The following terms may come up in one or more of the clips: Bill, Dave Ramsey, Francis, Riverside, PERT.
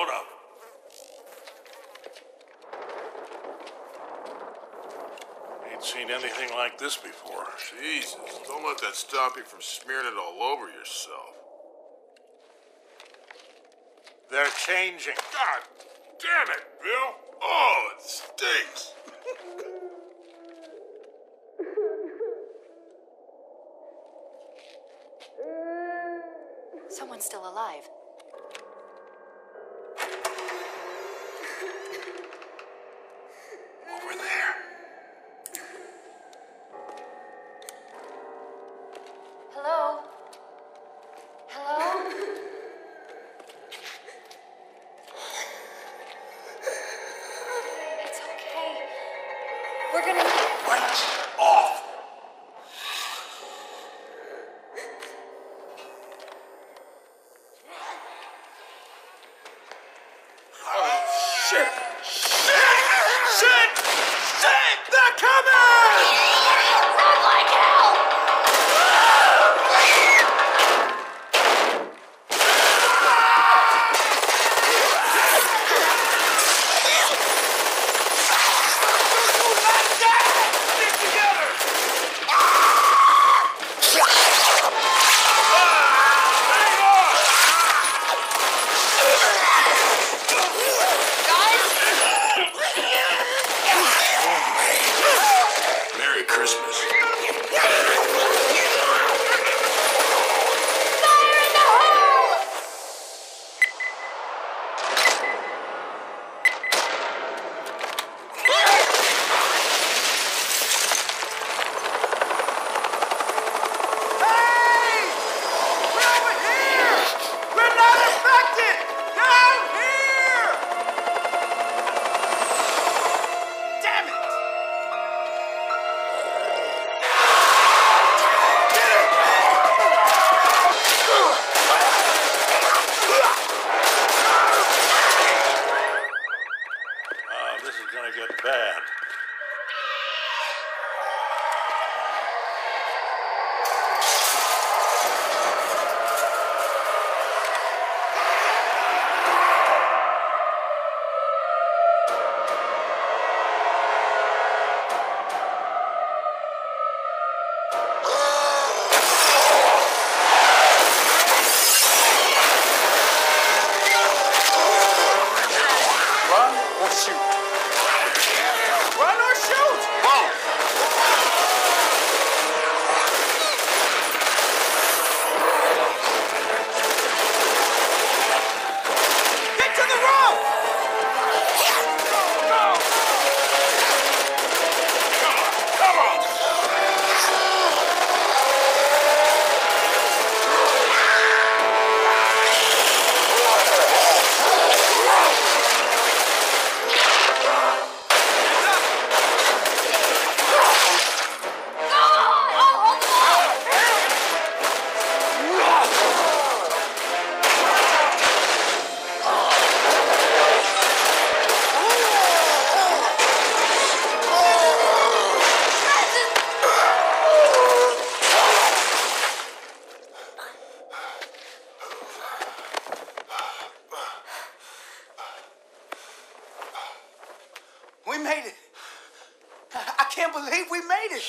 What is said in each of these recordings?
Hold up. Ain't seen anything like this before. Jesus, don't let that stop you from smearing it all over yourself. They're changing. God damn it, Bill. Oh, it stinks. Someone's still alive.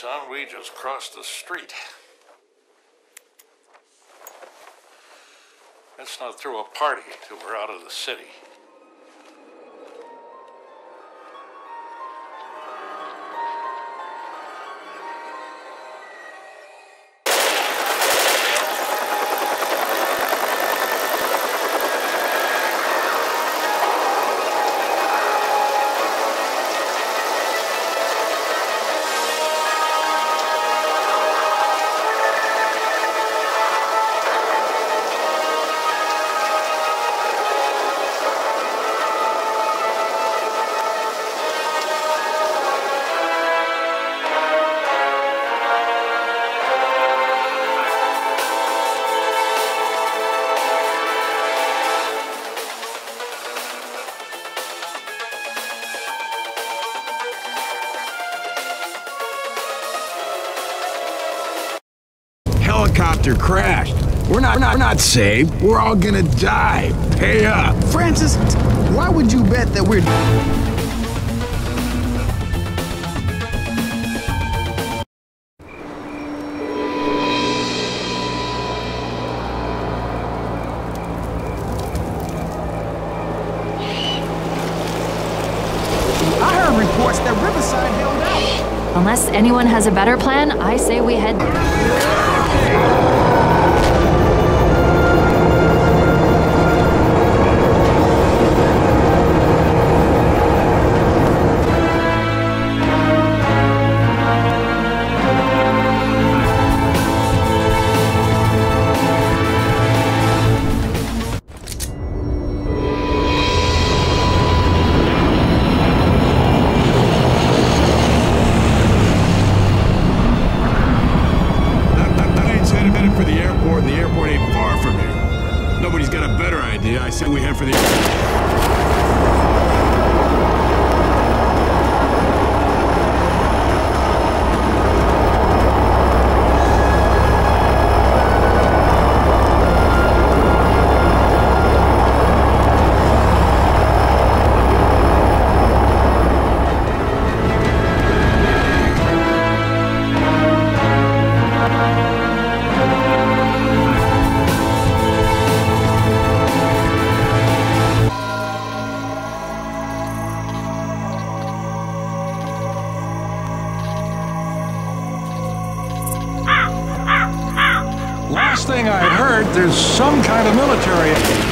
Son, we just crossed the street. Let's not throw a party till we're out of the city. Helicopter crashed. We're not saved. We're all gonna die. Pay up. Francis, why would you bet that we're... I heard reports that Riverside held out. Unless anyone has a better plan, I say we head... Last thing I heard, there's some kind of military...